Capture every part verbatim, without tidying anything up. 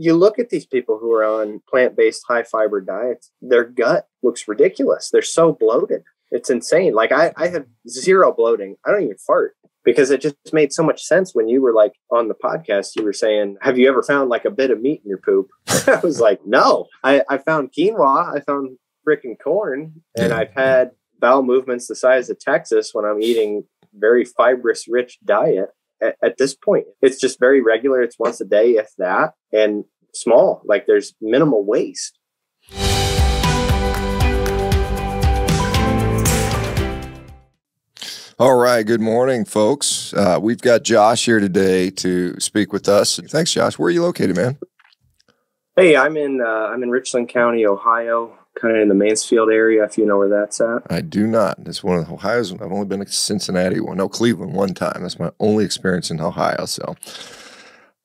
you look at these people who are on plant-based high fiber diets, their gut looks ridiculous. They're so bloated. It's insane. Like I, I have zero bloating. I don't even fart because it just made so much sense. When you were like on the podcast, you were saying, have you ever found like a bit of meat in your poop? I was like, no, I, I found quinoa. I found freaking corn, and I've had bowel movements the size of Texas when I'm eating very fibrous, rich diet. At, at this point, it's just very regular. It's once a day, if that, and small, like there's minimal waste. All right. Good morning, folks. Uh, we've got Josh here today to speak with us. Thanks, Josh. Where are you located, man? Hey, I'm in, uh, I'm in Richland County, Ohio, kind of in the Mansfield area, if you know where that's at. I do not. It's one of Ohio's. I've only been to Cincinnati one, no, Cleveland one time. That's my only experience in Ohio. So,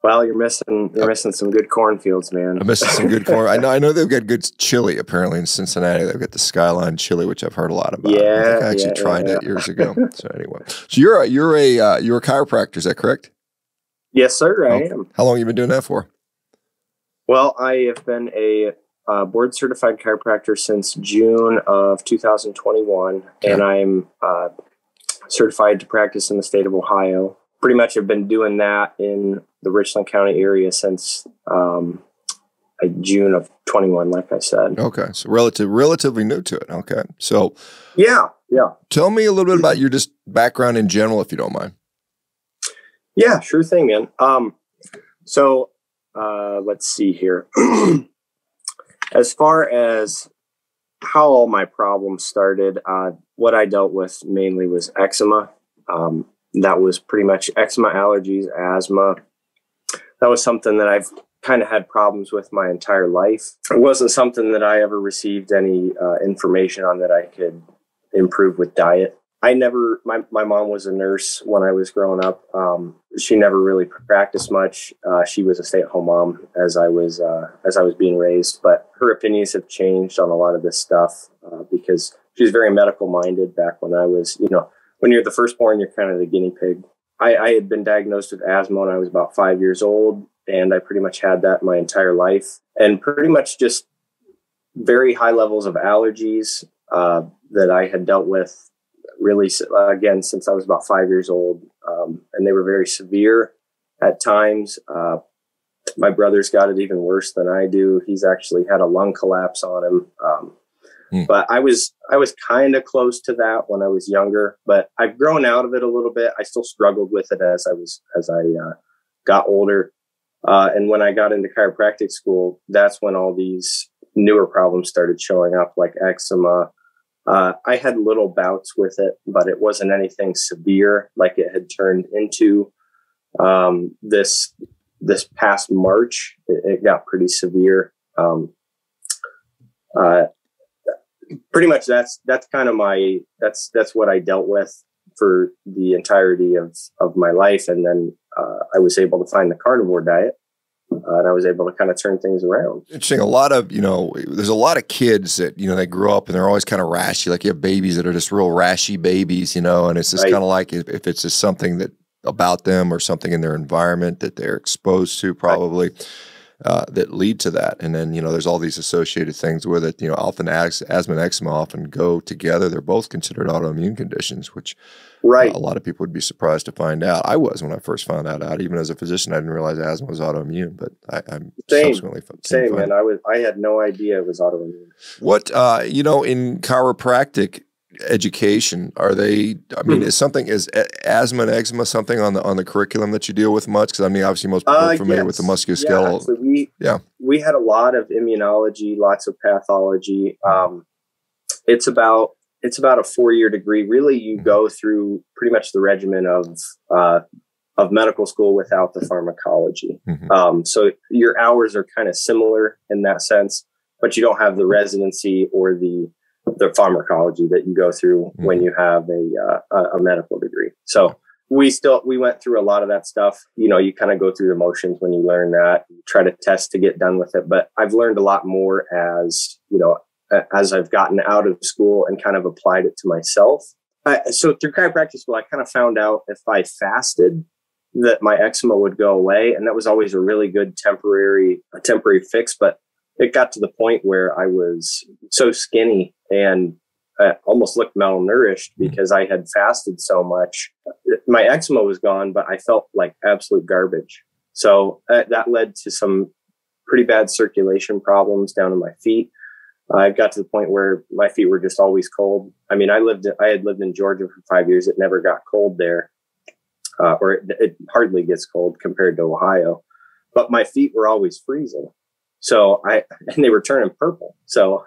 well, you're missing, you're uh, missing some good cornfields, man. I'm missing some good corn. I know, I know they've got good chili apparently in Cincinnati. They've got the Skyline chili, which I've heard a lot about. Yeah, I think I actually yeah, tried yeah, that yeah. years ago. So anyway, so you're a, you're a, uh, you're a chiropractor. Is that correct? Yes, sir. I oh, am. How long have you been doing that for? Well, I have been a Uh, board certified chiropractor since June of two thousand twenty-one. Okay. And I'm uh, certified to practice in the state of Ohio. Pretty much have been doing that in the Richland County area since um, uh, June of twenty-one, like I said. Okay. So relative, relatively new to it. Okay. So yeah. Yeah. Tell me a little bit about your just background in general, if you don't mind. Yeah, sure thing, man. Um, so uh, let's see here. As far as how all my problems started, uh, what I dealt with mainly was eczema. Um, that was pretty much eczema, allergies, asthma. That was something that I've kind of had problems with my entire life. It wasn't something that I ever received any uh, information on that I could improve with diet. I never, my, my mom was a nurse when I was growing up. Um, she never really practiced much. Uh, she was a stay-at-home mom as I was, uh, as I was being raised, but her opinions have changed on a lot of this stuff uh, because she was very medical minded back when I was, you know, when you're the firstborn, you're kind of the guinea pig. I, I had been diagnosed with asthma when I was about five years old, and I pretty much had that my entire life, and pretty much just very high levels of allergies uh, that I had dealt with really, uh, again, since I was about five years old, um, and they were very severe at times. Uh, my brother's got it even worse than I do. He's actually had a lung collapse on him. Um, mm. But I was, I was kind of close to that when I was younger, but I've grown out of it a little bit. I still struggled with it as I was, as I uh, got older. Uh, and when I got into chiropractic school, that's when all these newer problems started showing up, like eczema. Uh, I had little bouts with it, but it wasn't anything severe like it had turned into. Um, this this past March, it, it got pretty severe. Um, uh, pretty much, that's that's kind of my that's that's what I dealt with for the entirety of of my life, and then uh, I was able to find the carnivore diet. Uh, and I was able to kind of turn things around. Interesting. A lot of, you know, there's a lot of kids that, you know, they grow up and they're always kind of rashy. Like you have babies that are just real rashy babies, you know, and it's just right. kind of like if, if it's just something that about them or something in their environment that they're exposed to probably right. uh, that lead to that. And then, you know, there's all these associated things with it. You know, often asthma and eczema often go together. They're both considered autoimmune conditions, which right. Uh, a lot of people would be surprised to find out. I was when I first found that out. Even as a physician, I didn't realize asthma was autoimmune, but I, I'm same, subsequently same. Fun. Man, I was I had no idea it was autoimmune. What uh, you know, in chiropractic education, are they? I mean, hmm. is something is asthma and eczema something on the on the curriculum that you deal with much? Because I mean, obviously, most people are familiar uh, yes. with the musculoskeletal. Yeah, so we, yeah, we had a lot of immunology, lots of pathology. Um, it's about. It's about a four-year degree. Really, you go through pretty much the regimen of uh, of medical school without the pharmacology. Mm-hmm. Um, so your hours are kind of similar in that sense, but you don't have the residency or the the pharmacology that you go through mm-hmm. when you have a, uh, a medical degree. So we still we went through a lot of that stuff. You know, you kind of go through the motions when you learn that. You try to test to get done with it, but I've learned a lot more as you know. as I've gotten out of school and kind of applied it to myself. I, so through chiropractic school, I kind of found out if I fasted, that my eczema would go away. And that was always a really good temporary, a temporary fix. But it got to the point where I was so skinny and I almost looked malnourished because I had fasted so much. My eczema was gone, but I felt like absolute garbage. So uh, that led to some pretty bad circulation problems down in my feet. Uh, I got to the point where my feet were just always cold. I mean, I lived, I had lived in Georgia for five years. It never got cold there, uh, or it, it hardly gets cold compared to Ohio, but my feet were always freezing. So I, and they were turning purple. So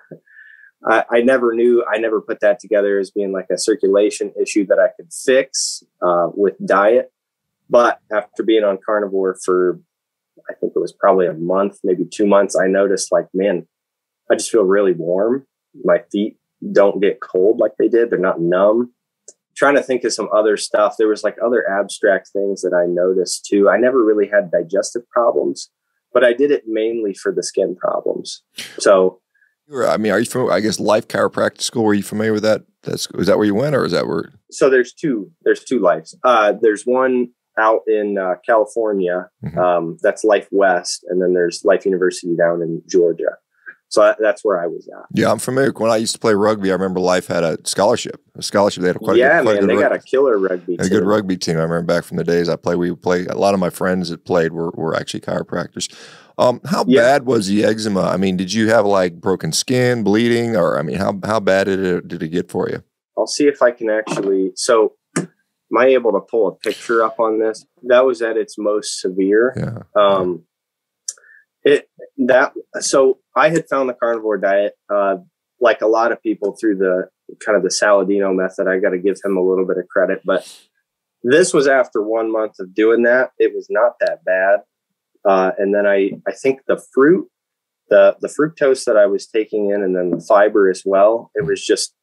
I, I never knew, I never put that together as being like a circulation issue that I could fix uh, with diet. But after being on Carnivore for, I think it was probably a month, maybe two months, I noticed like, man, I just feel really warm. My feet don't get cold like they did. They're not numb. I'm trying to think of some other stuff. There was like other abstract things that I noticed too. I never really had digestive problems, but I did it mainly for the skin problems. So, I mean, are you familiar? I guess Life Chiropractic School. Were you familiar with that? That's is that where you went, or is that where? So there's two. There's two Lifes. Uh, there's one out in uh, California. Mm-hmm. um, that's Life West, and then there's Life University down in Georgia. So that's where I was at. Yeah, I'm familiar. When I used to play rugby, I remember Life had a scholarship. A scholarship. They had quite yeah, a good, quite man. A good they rugby. Got a killer rugby. Team. A good rugby team. I remember back from the days I played. We would play. A lot of my friends that played were were actually chiropractors. Um, how yeah. bad was the eczema? I mean, did you have like broken skin, bleeding, or I mean, how how bad did it did it get for you? I'll see if I can actually. So, am I able to pull a picture up on this? That was at its most severe. Yeah. Um, It that so I had found the Carnivore diet, uh, like a lot of people, through the kind of the Saladino method. I got to give him a little bit of credit, but this was after one month of doing that. It was not that bad, uh, and then I I think the fruit, the the fructose that I was taking in, and then the fiber as well. It was just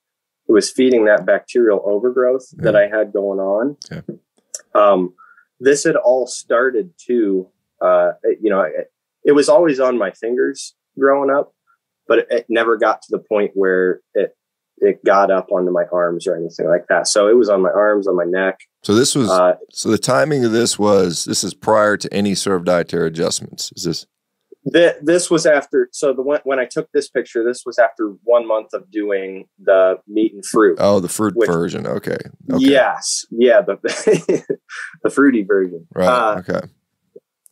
it was feeding that bacterial overgrowth yeah. that I had going on. Yeah. Um, this had all started to uh, you know. I, It was always on my fingers growing up, but it, it never got to the point where it it got up onto my arms or anything like that. So it was on my arms, on my neck. So this was uh, so the timing of this was this is prior to any sort of dietary adjustments. Is this th this was after? So the when, when I took this picture, this was after one month of doing the meat and fruit. Oh, the fruit which, version. Okay. okay. Yes. Yeah, the the fruity version. Right. Uh, okay.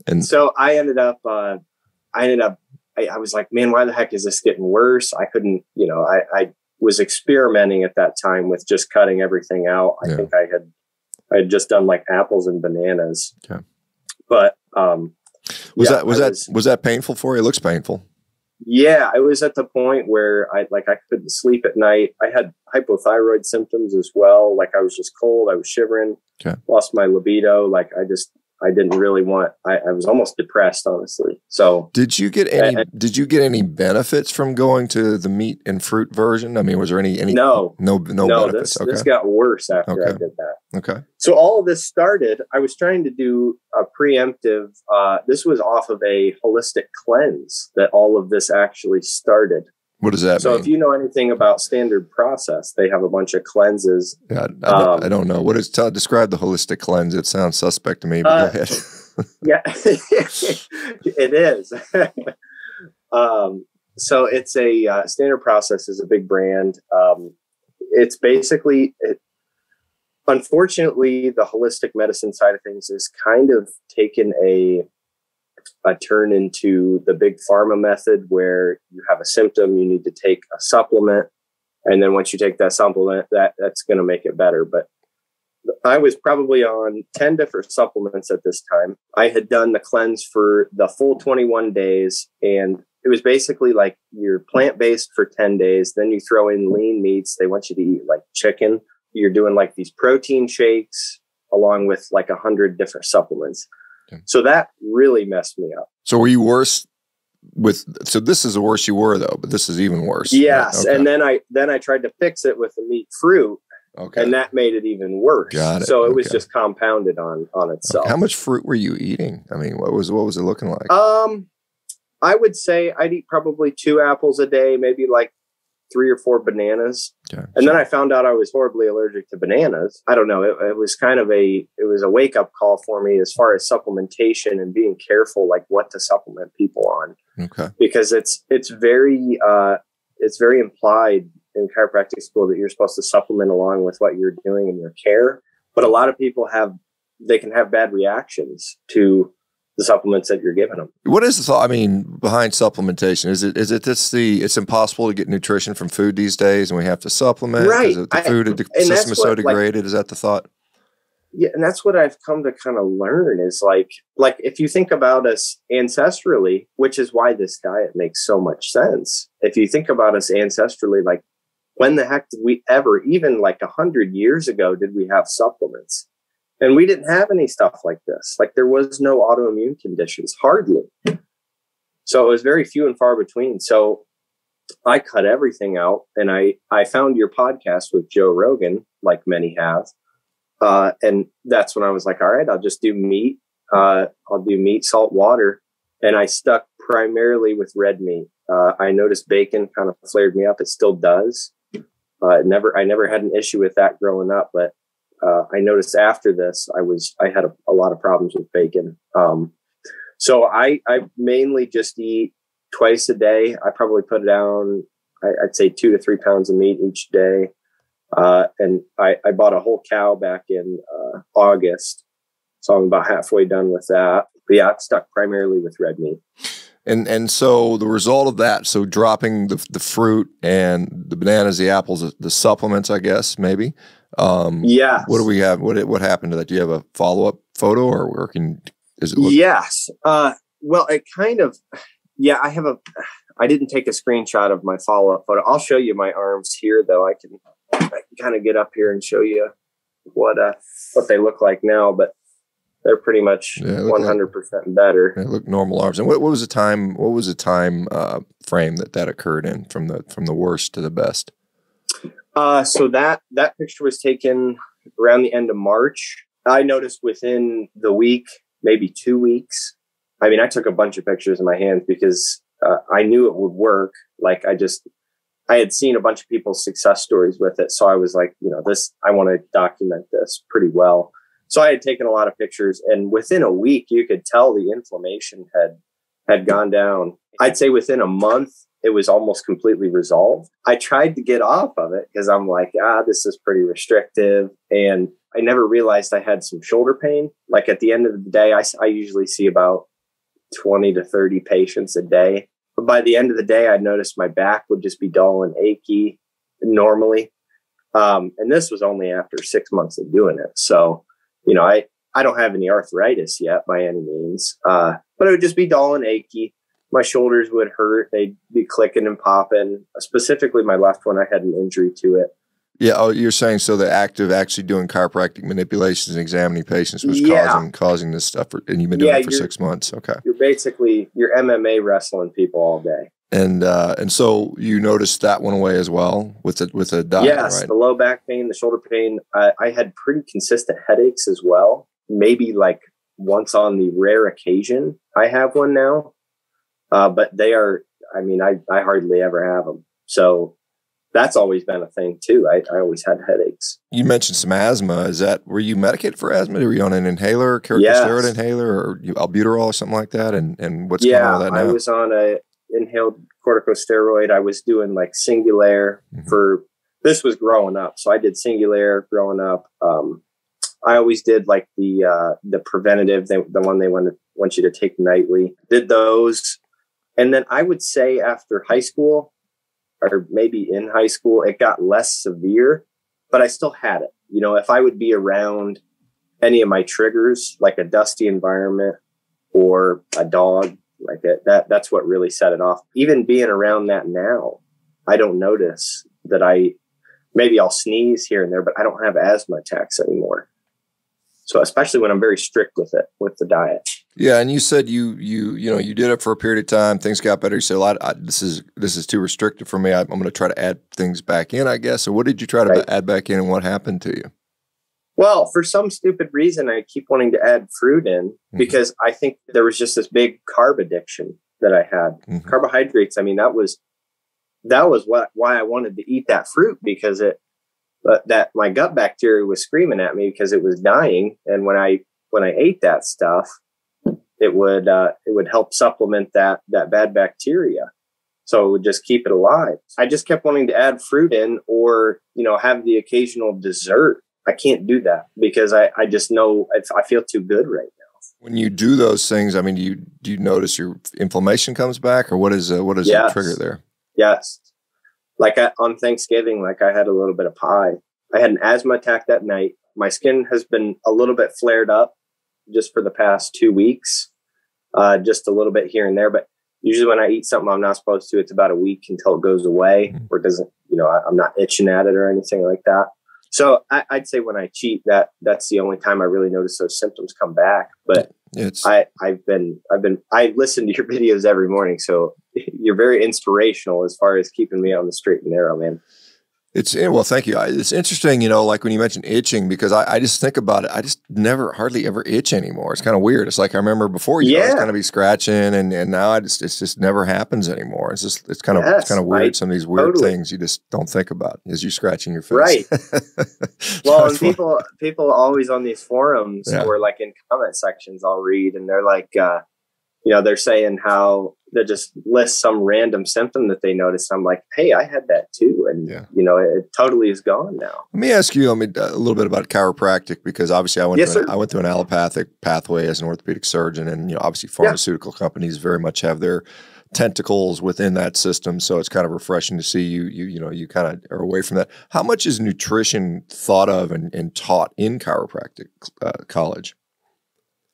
And so I ended up, uh, I ended up, I, I was like, man, why the heck is this getting worse? I couldn't, you know, I, I was experimenting at that time with just cutting everything out. I yeah. think I had, I had just done like apples and bananas, okay. but, um, was yeah, that, was, was that, was that painful for you? It looks painful. Yeah. I was at the point where I, like, I couldn't sleep at night. I had hypothyroid symptoms as well. Like I was just cold. I was shivering, okay. lost my libido. Like I just, I didn't really want, I, I was almost depressed, honestly. So did you get any, I, did you get any benefits from going to the meat and fruit version? I mean, was there any, any, no, no, no, no benefits? This, okay. this got worse after okay. I did that. Okay. So all of this started, I was trying to do a preemptive, uh, this was off of a holistic cleanse that all of this actually started. What does that so mean? So if you know anything about Standard Process, they have a bunch of cleanses. Yeah, I, I, um, I don't know. What is, tell, describe the holistic cleanse. It sounds suspect to me, but uh, go ahead. yeah, it is. um, so it's a, uh, Standard Process is a big brand. Um, it's basically, it, unfortunately, the holistic medicine side of things is kind of taken a, A turn into the big pharma method where you have a symptom, you need to take a supplement. And then once you take that supplement, that that's going to make it better. But I was probably on ten different supplements at this time. I had done the cleanse for the full twenty-one days. And it was basically like you're plant-based for ten days. Then you throw in lean meats. They want you to eat like chicken. You're doing like these protein shakes along with like a hundred different supplements. So that really messed me up. So were you worse with, so this is the worst you were though, but this is even worse. Yes. Okay. And then I, then I tried to fix it with the meat fruit okay. and that made it even worse. Got it. So it okay. was just compounded on, on itself. Okay. How much fruit were you eating? I mean, what was, what was it looking like? Um, I would say I'd eat probably two apples a day, maybe like three or four bananas. Okay. And then I found out I was horribly allergic to bananas. I don't know. It, it was kind of a, it was a wake up call for me as far as supplementation and being careful, like what to supplement people on. Okay. Because it's, it's very, uh, it's very implied in chiropractic school that you're supposed to supplement along with what you're doing in your care. But a lot of people have, they can have bad reactions to the supplements that you're giving them. What is the thought, I mean, behind supplementation? Is it, is it this the, it's impossible to get nutrition from food these days and we have to supplement? Right. Is it the I, food, the system is so degraded? Like, is that the thought? Yeah. And that's what I've come to kind of learn is like, like if you think about us ancestrally, which is why this diet makes so much sense. If you think about us ancestrally, like when the heck did we ever, even like a hundred years ago, did we have supplements? And we didn't have any stuff like this. Like there was no autoimmune conditions, hardly. So it was very few and far between. So I cut everything out and I, I found your podcast with Joe Rogan, like many have. Uh, and that's when I was like, all right, I'll just do meat. Uh, I'll do meat, salt, water. And I stuck primarily with red meat. Uh, I noticed bacon kind of flared me up. It still does. Uh, it never, I never had an issue with that growing up, but Uh, I noticed after this, I was, I had a, a lot of problems with bacon. Um, so I, I mainly just eat twice a day. I probably put down, I, I'd say two to three pounds of meat each day. Uh, and I, I bought a whole cow back in uh, August. So I'm about halfway done with that. But yeah, I'm stuck primarily with red meat. And and so the result of that, so dropping the the fruit and the bananas, the apples, the, the supplements, I guess maybe. Um, yeah. What do we have? What what happened to that? Do you have a follow up photo or working? Is it? Look yes. Uh, well, it kind of. Yeah, I have a. I didn't take a screenshot of my follow up photo. I'll show you my arms here, though. I can, I can kind of get up here and show you what uh what they look like now, but. They're pretty much one hundred percent better. They look normal arms. And what, what was the time? What was the time uh, frame that that occurred in, from the from the worst to the best? Uh, so that that picture was taken around the end of March. I noticed within the week, maybe two weeks. I mean, I took a bunch of pictures in my hands because uh, I knew it would work. Like I just, I had seen a bunch of people's success stories with it, so I was like, you know, this I want to document this pretty well. So I had taken a lot of pictures, and within a week, you could tell the inflammation had had gone down. I'd say within a month, it was almost completely resolved. I tried to get off of it because I'm like, ah, this is pretty restrictive. And I never realized I had some shoulder pain. Like at the end of the day, I, I usually see about twenty to thirty patients a day. But by the end of the day, I noticed my back would just be dull and achy normally. Um, and this was only after six months of doing it. So you know, I, I don't have any arthritis yet by any means, uh, but it would just be dull and achy. My shoulders would hurt. They'd be clicking and popping. Specifically, my left one, I had an injury to it. Yeah. Oh, you're saying so the act of actually doing chiropractic manipulations and examining patients was yeah. causing causing this stuff, for, and you've been doing yeah, it for six months. Okay. You're basically, you're M M A wrestling people all day. And uh, and so you noticed that went away as well with a, with a diet, yes, right? The low back pain, the shoulder pain. I, I had pretty consistent headaches as well. Maybe like once on the rare occasion, I have one now. Uh, but they are, I mean, I, I hardly ever have them. So that's always been a thing too. I, I always had headaches. You mentioned some asthma. Is that, were you medicated for asthma? Were you on an inhaler, corticosteroid yes. inhaler, or Albuterol or something like that? And, and what's yeah, going on with that now? I was on a... inhaled corticosteroid. I was doing like Singulair mm-hmm. for, this was growing up. So I did Singulair growing up. Um, I always did like the, uh, the preventative, they, the one they want, to, want you to take nightly, did those. And then I would say after high school or maybe in high school, it got less severe, but I still had it. You know, if I would be around any of my triggers, like a dusty environment or a dog, like it, that, that's what really set it off. Even being around that now, I don't notice that I, maybe I'll sneeze here and there, but I don't have asthma attacks anymore. So especially when I'm very strict with it, with the diet. Yeah. And you said you, you, you know, you did it for a period of time. Things got better. You said, well, I, I, this is, this is too restrictive for me. I, I'm going to try to add things back in, I guess. So what did you try to right. add back in and what happened to you? Well, for some stupid reason, I keep wanting to add fruit in because mm-hmm. I think there was just this big carb addiction that I had. Mm-hmm. Carbohydrates, I mean, that was that was what why I wanted to eat that fruit, because it, but that my gut bacteria was screaming at me because it was dying. And when I when I ate that stuff, it would uh, it would help supplement that that bad bacteria. So it would just keep it alive. I just kept wanting to add fruit in, or, you know, have the occasional dessert. I can't do that because I, I just know I feel too good right now. When you do those things, I mean, do you, do you notice your inflammation comes back, or what is uh, what is yes. the trigger there? Yes. Like I, on Thanksgiving, like I had a little bit of pie. I had an asthma attack that night. My skin has been a little bit flared up just for the past two weeks, uh, just a little bit here and there. But usually when I eat something I'm not supposed to, it's about a week until it goes away or doesn't, you know, I, I'm not itching at it or anything like that. So I, I'd say when I cheat, that that's the only time I really notice those symptoms come back. But it's, I, I've been, I've been, I listen to your videos every morning. So you're very inspirational as far as keeping me on the straight and narrow, man. It's, well, thank you. It's interesting, you know, like when you mentioned itching, because I, I just think about it. I just never, hardly ever itch anymore. It's kind of weird. It's like, I remember before you yeah. always kind of be scratching, and, and now I just, it's just never happens anymore. It's just, it's kind of, yes, it's kind of weird. I, Some of these weird totally. things you just don't think about as you scratching your face. Right. Well, and people, people always on these forums yeah. or like in comment sections, I'll read, and they're like, uh, you know, they're saying how they just list some random symptom that they notice. I'm like, hey, I had that too. And, yeah. you know, it totally is gone now. Let me ask you I mean, a little bit about chiropractic, because obviously I went, yes, to an, I went through an allopathic pathway as an orthopedic surgeon. And, you know, obviously pharmaceutical yeah. companies very much have their tentacles within that system. So it's kind of refreshing to see you, you, you know, you kind of are away from that. How much is nutrition thought of and, and taught in chiropractic uh, college?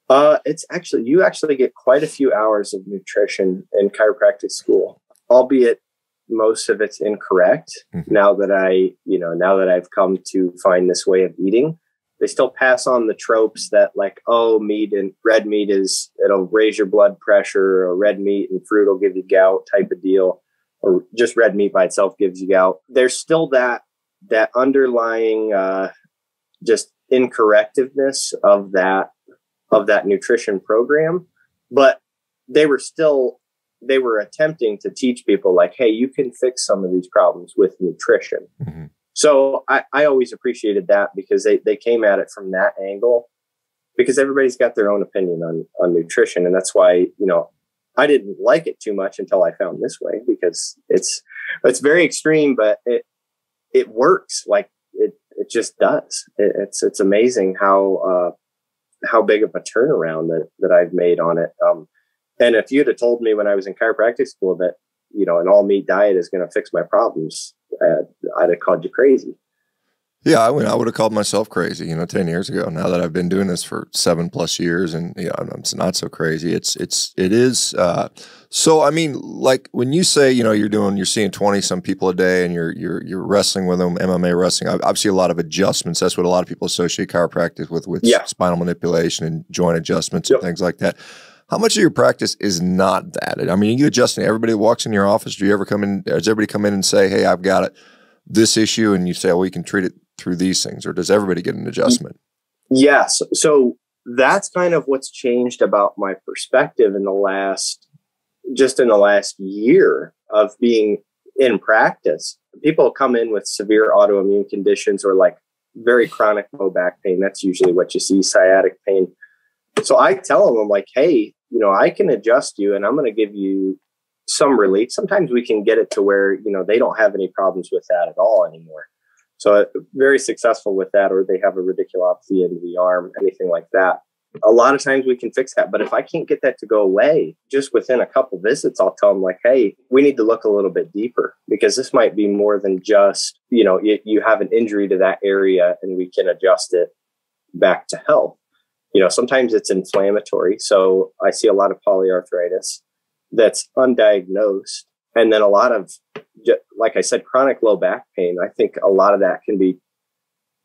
Uh, it's actually, you actually get quite a few hours of nutrition in chiropractic school, albeit most of it's incorrect. Mm-hmm. Now that I, you know, now that I've come to find this way of eating, they still pass on the tropes that like, oh, meat and red meat is, it'll raise your blood pressure, or red meat and fruit will give you gout type of deal, or just red meat by itself gives you gout. There's still that, that underlying, uh, just incorrectness of that. of that nutrition program, but they were still, they were attempting to teach people like, hey, you can fix some of these problems with nutrition. Mm-hmm. So I, I always appreciated that, because they, they came at it from that angle, because everybody's got their own opinion on, on nutrition. And that's why, you know, I didn't like it too much until I found this way, because it's, it's very extreme, but it, it works. Like it, it just does. It, it's, it's amazing how, uh, how big of a turnaround that, that I've made on it. Um, and if you'd have told me when I was in chiropractic school that, you know, an all meat diet is going to fix my problems, uh, I'd have called you crazy. Yeah. I would, I would have called myself crazy, you know, ten years ago. Now that I've been doing this for seven plus years, and you know, I'm not so crazy. It's, it's, it is. Uh, so, I mean, like when you say, you know, you're doing, you're seeing twenty some people a day, and you're, you're, you're wrestling with them, M M A wrestling, obviously a lot of adjustments. That's what a lot of people associate chiropractic with, with yeah. spinal manipulation and joint adjustments yep. and things like that. How much of your practice is not that? I mean, are you adjusting everybody that walks in your office? Do you ever come in, does everybody come in and say, hey, I've got it, this issue, and you say, well, you can treat it through these things, or does everybody get an adjustment? Yes. So that's kind of what's changed about my perspective in the last, just in the last year of being in practice. People come in with severe autoimmune conditions, or like very chronic low back pain. That's usually what you see, sciatic pain. So I tell them, I'm like, hey, you know, I can adjust you, and I'm going to give you some relief. Sometimes we can get it to where, you know, they don't have any problems with that at all anymore. So very successful with that, or they have a radiculopathy in the arm, anything like that. A lot of times we can fix that. But if I can't get that to go away, just within a couple visits, I'll tell them like, hey, we need to look a little bit deeper, because this might be more than just, you know, you, you have an injury to that area and we can adjust it back to health. You know, sometimes it's inflammatory. So I see a lot of polyarthritis that's undiagnosed. And then a lot of, like I said, chronic low back pain. I think a lot of that can be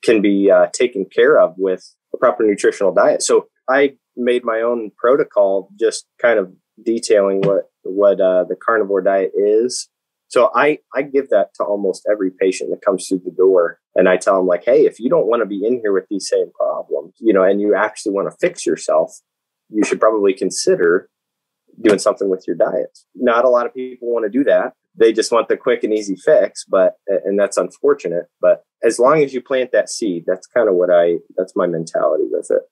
can be uh, taken care of with a proper nutritional diet. So I made my own protocol, just kind of detailing what what uh, the carnivore diet is. So I I give that to almost every patient that comes through the door, and I tell them like, hey, if you don't want to be in here with these same problems, you know, and you actually want to fix yourself, you should probably consider doing something with your diet. Not a lot of people want to do that. they just want the quick and easy fix, but, and that's unfortunate, but as long as you plant that seed, that's kind of what I, that's my mentality with it.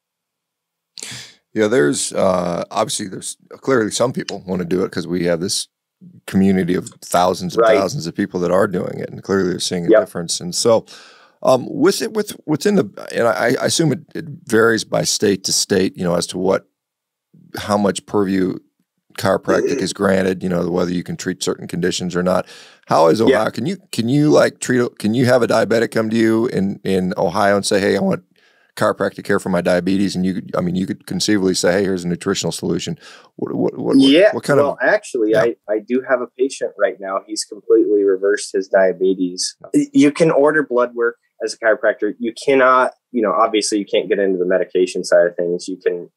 Yeah, there's uh, obviously there's clearly some people want to do it because we have this community of thousands and right. thousands of people that are doing it, and clearly they're seeing a yep. difference. And so, um, with it, with within the, and I, I assume it, it varies by state to state, you know, as to what, how much purview chiropractic is granted, you know, whether you can treat certain conditions or not. How is Ohio? Yep. Can you can you like treat? Can you have a diabetic come to you in in Ohio and say, hey, I want chiropractic care for my diabetes, and you could, I mean, you could conceivably say, hey, here's a nutritional solution. What, what, what, yeah, what kind well, of, actually, yeah. I, I do have a patient right now. He's completely reversed his diabetes. You can order blood work as a chiropractor. You cannot, you know, obviously you can't get into the medication side of things. You can,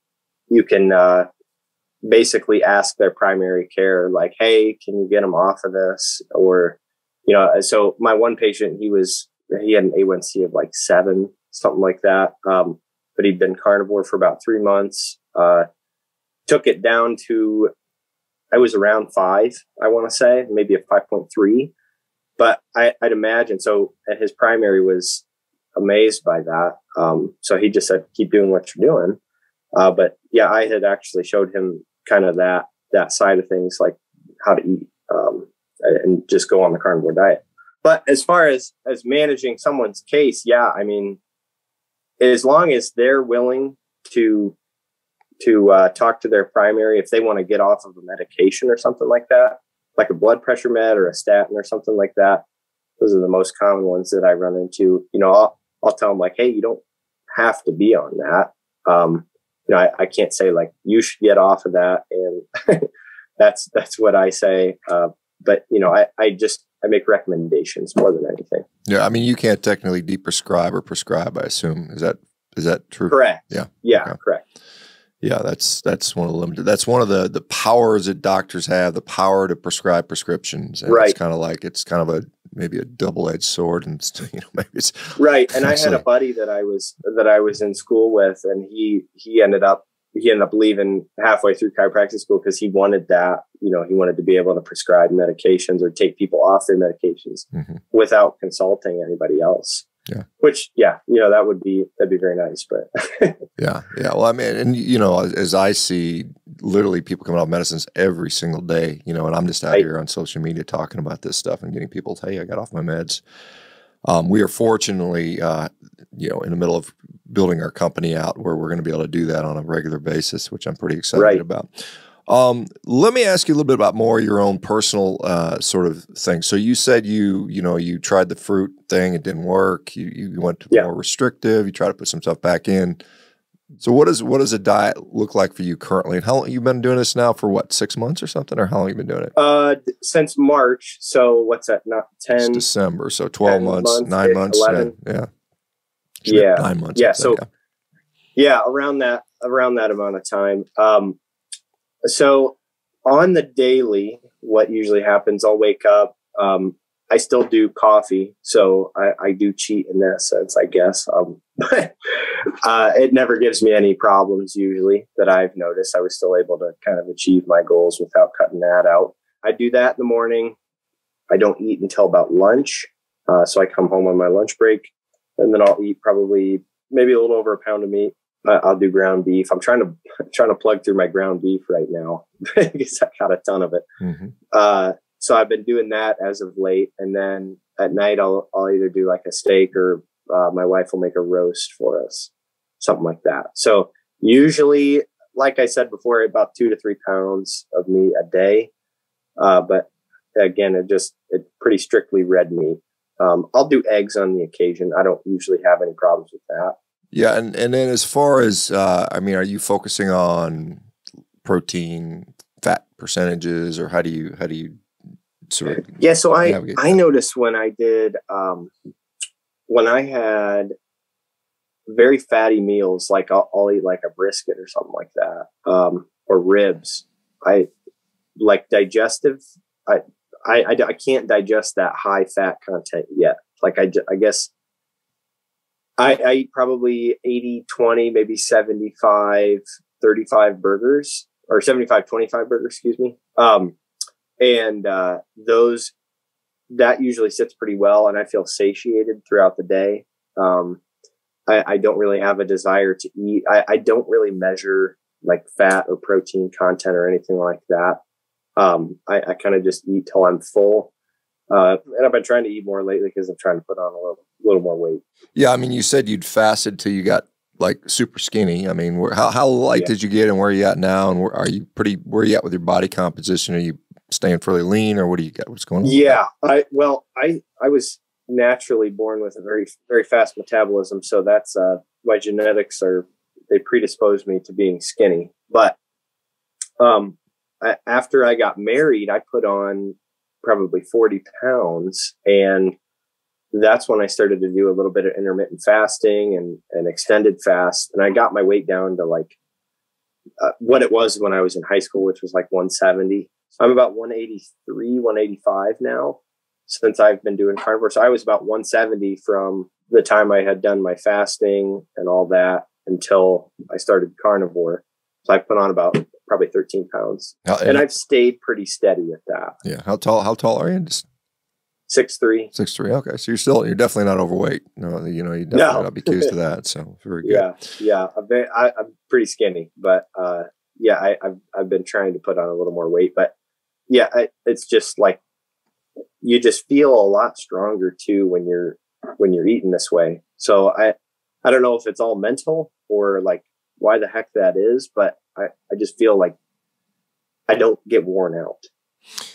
you can uh, basically ask their primary care, like, hey, can you get him off of this? Or, you know, so my one patient, he was, he had an A one C of like seven, something like that. Um, but he'd been carnivore for about three months, uh, took it down to, I was around five, I want to say, maybe a five point three. But I, I'd imagine, so his primary was amazed by that. Um, so he just said, keep doing what you're doing. Uh, but yeah, I had actually showed him kind of that, that side of things, like how to eat, um, and just go on the carnivore diet. But as far as, as managing someone's case, yeah, I mean, as long as they're willing to to uh, talk to their primary, if they want to get off of a medication or something like that, like a blood pressure med or a statin or something like that, those are the most common ones that I run into. You know, I'll, I'll tell them like, hey, you don't have to be on that. Um, you know, I, I can't say like, you should get off of that. And that's that's what I say. Uh, but, you know, I, I just... I make recommendations more than anything. Yeah. I mean, you can't technically de-prescribe or prescribe, I assume. Is that, is that true? Correct. Yeah. Yeah. Okay. Correct. Yeah. That's, that's one of the limited, that's one of the, the powers that doctors have, the power to prescribe prescriptions. And right. It's kind of like, it's kind of a, maybe a double-edged sword, and you know, maybe it's right. And I had a buddy that I was, that I was in school with, and he, he ended up, he ended up leaving halfway through chiropractic school because he wanted that, you know, he wanted to be able to prescribe medications or take people off their medications mm-hmm. without consulting anybody else. Yeah. Which, yeah, you know, that would be, that'd be very nice, but. yeah. Yeah. Well, I mean, and you know, as, as I see literally people coming off medicines every single day, you know, and I'm just out I, here on social media talking about this stuff and getting people to, hey, I got off my meds. Um, we are fortunately, uh, you know, in the middle of building our company out where we're going to be able to do that on a regular basis, which I'm pretty excited right. about. Um, let me ask you a little bit about more your own personal uh, sort of thing. So you said you, you know, you tried the fruit thing, it didn't work. You, you went to yeah. more restrictive. You tried to put some stuff back in. So what does what does a diet look like for you currently? And how long you've been doing this now for what, six months or something? Or how long have you been doing it? Uh, since March. So what's that? Not ten. It's December. So twelve months, months, nine months. eleven. Yeah. Yeah. yeah. Nine months. Yeah. So yeah. yeah, around that around that amount of time. Um, so on the daily, what usually happens? I'll wake up. Um, I still do coffee, so I, I do cheat in that sense, I guess. Um, but uh, it never gives me any problems usually that I've noticed. I was still able to kind of achieve my goals without cutting that out. I do that in the morning. I don't eat until about lunch. Uh, so I come home on my lunch break, and then I'll eat probably maybe a little over a pound of meat. Uh, I'll do ground beef. I'm trying to I'm trying to plug through my ground beef right now because I got a ton of it. Mm-hmm. uh, So I've been doing that as of late. And then at night, I'll, I'll either do like a steak or uh, my wife will make a roast for us, something like that. So usually, like I said before, about two to three pounds of meat a day. Uh, but again, it just, it pretty strictly red meat. Um, I'll do eggs on the occasion. I don't usually have any problems with that. Yeah. And, and then as far as, uh, I mean, are you focusing on protein, fat percentages, or how do you, how do you, sort of yeah. So I, I noticed when I did, um, when I had very fatty meals, like I'll, I'll eat like a brisket or something like that, um, or ribs. I like digestive. I, I, I, I can't digest that high fat content yet. Like I, I guess I, I eat probably eighty, twenty, maybe seventy-five, thirty-five burgers, or seventy-five, twenty-five burgers, excuse me. Um, And uh, those, that usually sits pretty well, and I feel satiated throughout the day. Um, I, I don't really have a desire to eat. I, I don't really measure like fat or protein content or anything like that. Um, I, I kind of just eat till I'm full. Uh, and I've been trying to eat more lately because I'm trying to put on a little, little more weight. Yeah. I mean, you said you'd fasted till you got like super skinny. I mean, how, how light yeah. did you get, and where are you at now? And where, are you pretty, where are you at with your body composition? Are you staying fairly lean, or what do you got? What's going on? Yeah. I, well, I, I was naturally born with a very, very fast metabolism. So that's, uh, my genetics are, they predispose me to being skinny. But, um, I, after I got married, I put on probably forty pounds, and that's when I started to do a little bit of intermittent fasting and an extended fast. And I got my weight down to like uh, what it was when I was in high school, which was like one seventy. I'm about one eighty-three, one eighty-five now since I've been doing carnivore. So I was about one seventy from the time I had done my fasting and all that until I started carnivore. So I put on about probably thirteen pounds, how, and, and I've stayed pretty steady at that. Yeah. How tall, how tall are you? Just six, three, six, three. Okay. So you're still, you're definitely not overweight. No, you know, you definitely no. not be accused of that. So very good. Yeah. Yeah. I've been, I, I'm pretty skinny, but, uh, yeah, I, I've, I've been trying to put on a little more weight, but yeah, I, it's just like, you just feel a lot stronger too when you're, when you're eating this way. So I, I don't know if it's all mental or like why the heck that is, but I, I just feel like I don't get worn out.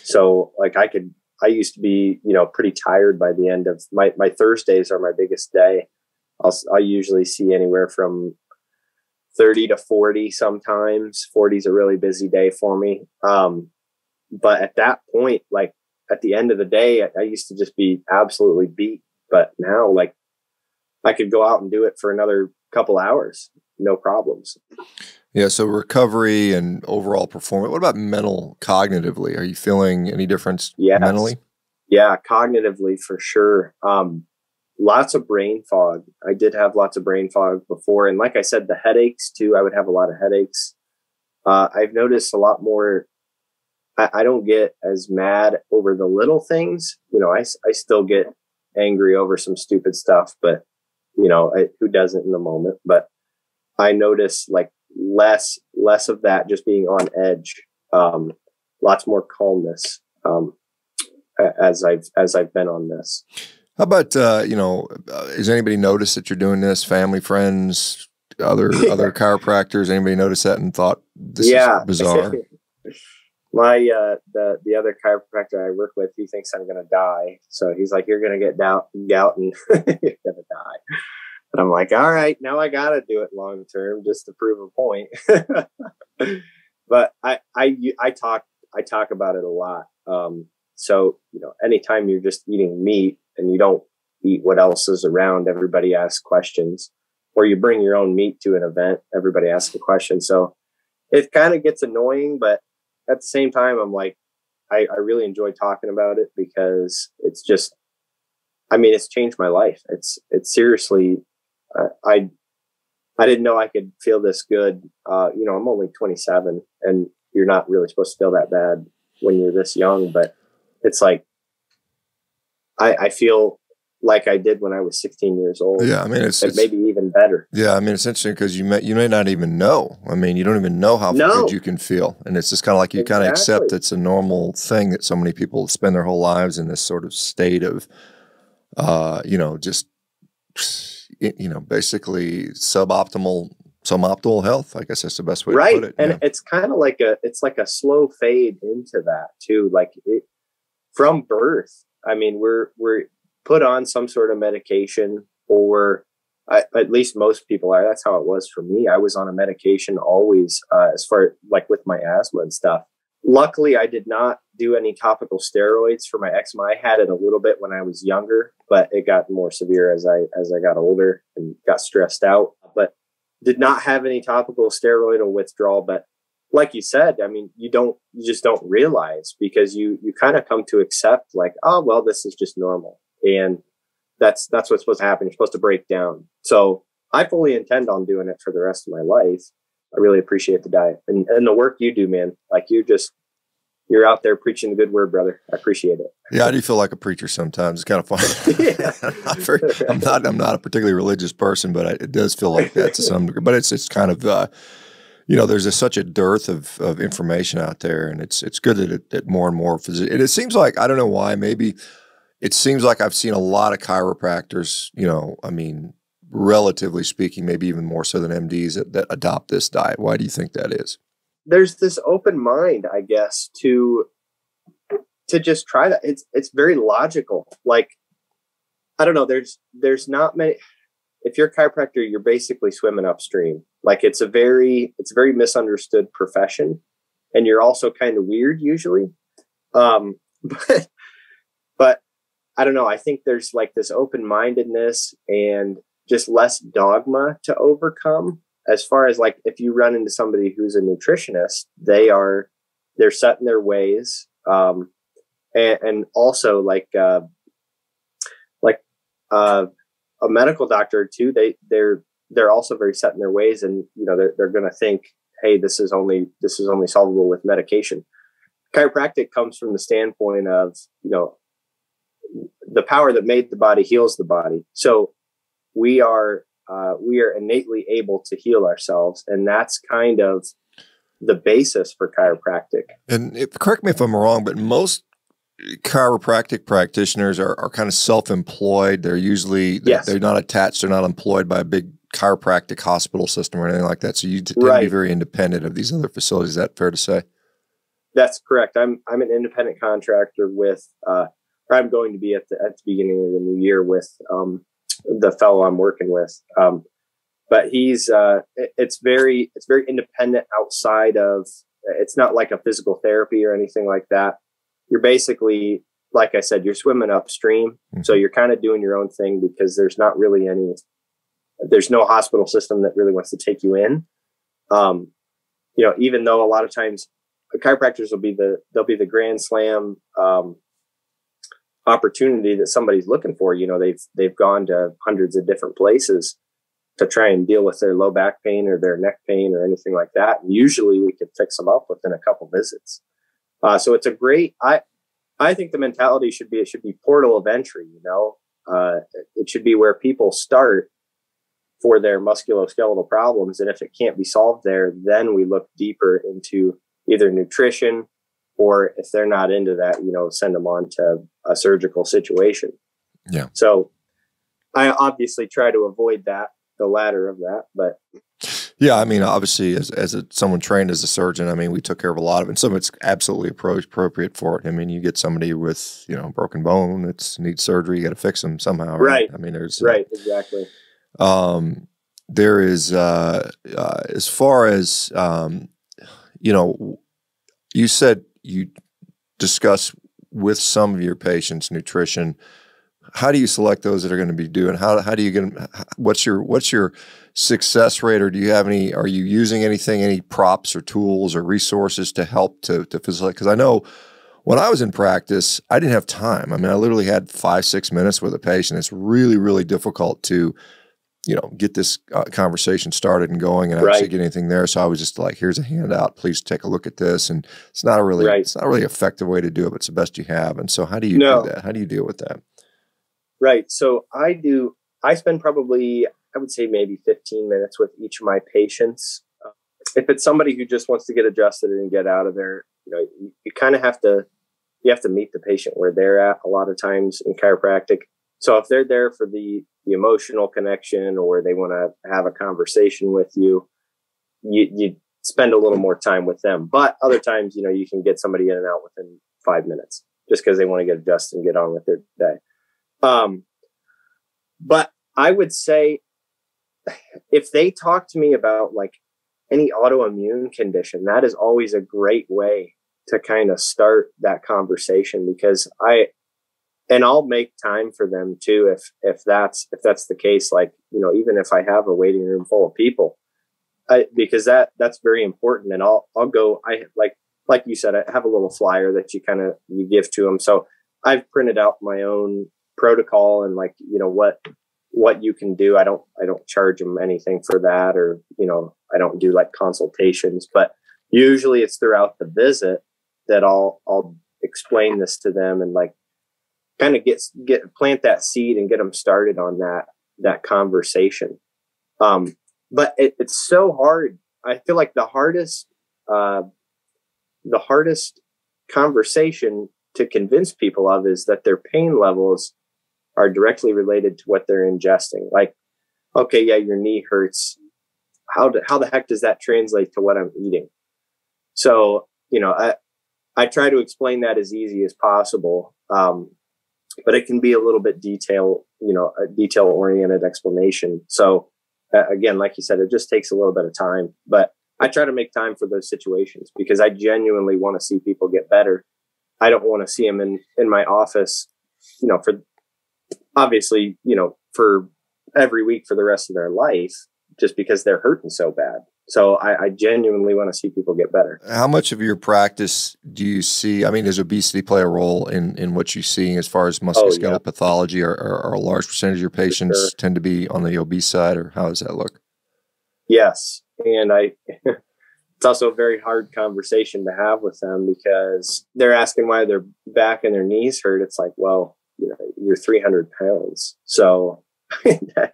So like I could, I used to be, you know, pretty tired by the end of my, my Thursdays are my biggest day. I'll, I usually see anywhere from thirty to forty. Sometimes forty is a really busy day for me. Um, but at that point, like at the end of the day, I, I used to just be absolutely beat, but now like I could go out and do it for another couple hours, no problems. Yeah. So recovery and overall performance. What about mental, cognitively? Are you feeling any difference yes. mentally? Yeah. Cognitively for sure. Um, lots of brain fog. I did have lots of brain fog before. And like I said, the headaches too, I would have a lot of headaches. Uh, I've noticed a lot more. I, I don't get as mad over the little things. You know, I, I still get angry over some stupid stuff, but you know, I, who doesn't in the moment, but I notice like less, less of that just being on edge, um, lots more calmness, um, as I've, as I've been on this. How about, uh, you know, uh, has anybody noticed that you're doing this? Family, friends, other, other chiropractors, anybody noticed that and thought this yeah. is bizarre? My, uh, the, the other chiropractor I work with, he thinks I'm going to die. So he's like, you're going to get gout and you're going to die. And I'm like, all right, now I got to do it long term just to prove a point. But I, I, I talk, I talk about it a lot. Um, so, you know, anytime you're just eating meat and you don't eat what else is around, everybody asks questions, or you bring your own meat to an event, everybody asks a question. So it kind of gets annoying, but at the same time, I'm like, I, I really enjoy talking about it because it's just, I mean, it's changed my life. It's, it's seriously, Uh, I, I didn't know I could feel this good. Uh, you know, I'm only twenty-seven, and you're not really supposed to feel that bad when you're this young, but it's like, I, I feel like I did when I was sixteen years old. Yeah. I mean, it's, it's maybe even better. Yeah. I mean, it's interesting because you may, you may not even know. I mean, you don't even know how no. good you can feel. And it's just kind of like, you exactly. kind of accept it's a normal thing that so many people spend their whole lives in this sort of state of, uh, you know, just, you know, basically suboptimal, suboptimal health. I guess that's the best way right. to put it. And yeah. it's kind of like a, it's like a slow fade into that too. Like it, from birth, I mean, we're, we're put on some sort of medication, or I, at least most people are. That's how it was for me. I was on a medication always, uh, as far like with my asthma and stuff. Luckily, I did not do any topical steroids for my eczema. I had it a little bit when I was younger, but it got more severe as I as I got older and got stressed out. But did not have any topical steroidal withdrawal. But like you said, I mean, you don't you just don't realize, because you you kind of come to accept like, oh well, this is just normal, and that's that's what's supposed to happen. You're supposed to break down. So I fully intend on doing it for the rest of my life. I really appreciate the diet and, and the work you do, man. Like you just, you're out there preaching the good word, brother. I appreciate it. Yeah, I do feel like a preacher sometimes. It's kind of fun. I'm, not very, I'm not. I'm not a particularly religious person, but I, it does feel like that to some degree. But it's it's kind of uh, you know, there's a, such a dearth of of information out there, and it's it's good that it, that more and more physicians. And it seems like, I don't know why. Maybe it seems like I've seen a lot of chiropractors. You know, I mean, relatively speaking, maybe even more so than M Ds that, that adopt this diet. Why do you think that is? There's this open mind, I guess, to, to just try that. It's, it's very logical. Like, I don't know, there's, there's not many, if you're a chiropractor, you're basically swimming upstream. Like it's a very, it's a very misunderstood profession, and you're also kind of weird usually. Um, but, but I don't know. I think there's like this open-mindedness and just less dogma to overcome. As far as like, if you run into somebody who's a nutritionist, they are, they're set in their ways. Um, and, and also like, uh, like, uh, a medical doctor too, they, they're, they're also very set in their ways, and, you know, they're, they're going to think, hey, this is only, this is only solvable with medication. Chiropractic comes from the standpoint of, you know, the power that made the body heals the body. So we are, Uh, we are innately able to heal ourselves, and that's kind of the basis for chiropractic. And if, correct me if I'm wrong, but most chiropractic practitioners are, are kind of self-employed. They're usually they're, yes. they're not attached. They're not employed by a big chiropractic hospital system or anything like that. So you tend right. to be very independent of these other facilities. Is that fair to say? That's correct. I'm I'm an independent contractor with, uh, or I'm going to be at the at the beginning of the new year with. Um, the fellow I'm working with. Um, but he's, uh, it, it's very, it's very independent outside of, it's not like a physical therapy or anything like that. You're basically, like I said, you're swimming upstream. Mm-hmm. So you're kind of doing your own thing, because there's not really any, there's no hospital system that really wants to take you in. Um, you know, even though a lot of times chiropractors will be the, they'll be the grand slam, um, opportunity that somebody's looking for. You know, they've they've gone to hundreds of different places to try and deal with their low back pain or their neck pain or anything like that, and usually we can fix them up within a couple visits. Uh so it's a great, i i think the mentality should be, it should be portal of entry. You know, uh it should be where people start for their musculoskeletal problems, and if it can't be solved there, then we look deeper into either nutrition, or if they're not into that, you know, send them on to a surgical situation. Yeah. So I obviously try to avoid that, the latter of that, but. Yeah. I mean, obviously as, as a, someone trained as a surgeon, I mean, we took care of a lot of it. And some of it's absolutely appropriate for it. I mean, you get somebody with, you know, broken bone that's needs surgery, you got to fix them somehow. Right. right? I mean, there's. Right. Uh, exactly. Um, there is, uh, uh, as far as, um, you know, you said, you discuss with some of your patients nutrition. How do you select those that are going to be doing? How how do you get them? What's your what's your success rate, or do you have any? Are you using anything, any props or tools or resources to help to to facilitate? Because I know when I was in practice, I didn't have time. I mean, I literally had five six minutes with a patient. It's really really difficult to, you know, get this uh, conversation started and going, and I right. actually get anything there. So I was just like, here's a handout, please take a look at this. And it's not a really, right. it's not a really effective way to do it, but it's the best you have. And so how do you no. do that? How do you deal with that? Right. So I do, I spend probably, I would say maybe fifteen minutes with each of my patients. If it's somebody who just wants to get adjusted and get out of there, you know, you, you kind of have to, you have to meet the patient where they're at a lot of times in chiropractic. So if they're there for the, the emotional connection, or they want to have a conversation with you, you, you spend a little more time with them. But other times, you know, you can get somebody in and out within five minutes just because they want to get adjusted and get on with their day. Um, but I would say if they talk to me about like any autoimmune condition, that is always a great way to kind of start that conversation, because I, and I'll make time for them too. If, if that's, if that's the case, like, you know, even if I have a waiting room full of people, I, because that, that's very important. And I'll, I'll go, I like, like you said, I have a little flyer that you kind of, you give to them. So I've printed out my own protocol and like, you know, what, what you can do. I don't, I don't charge them anything for that, or, you know, I don't do like consultations, but usually it's throughout the visit that I'll I'll explain this to them and like kind of get get plant that seed and get them started on that that conversation. Um, but it, it's so hard. I feel like the hardest uh, the hardest conversation to convince people of is that their pain levels are directly related to what they're ingesting. Like, okay, yeah, your knee hurts. How do, how the heck does that translate to what I'm eating? So, you know, I, I try to explain that as easy as possible. Um, but it can be a little bit detail, you know, a detail oriented explanation. So uh, again, like you said, it just takes a little bit of time, but I try to make time for those situations because I genuinely want to see people get better. I don't want to see them in, in my office, you know, for obviously, you know, for every week for the rest of their life, just because they're hurting so bad. So I, I genuinely want to see people get better. How much of your practice do you see? I mean, does obesity play a role in, in what you see as far as musculoskeletal oh, yeah. pathology, or, or, or a large percentage of your patients sure. tend to be on the obese side, or how does that look? Yes. And I, it's also a very hard conversation to have with them because they're asking why their back and their knees hurt. It's like, well, you know, you're three hundred pounds. So that,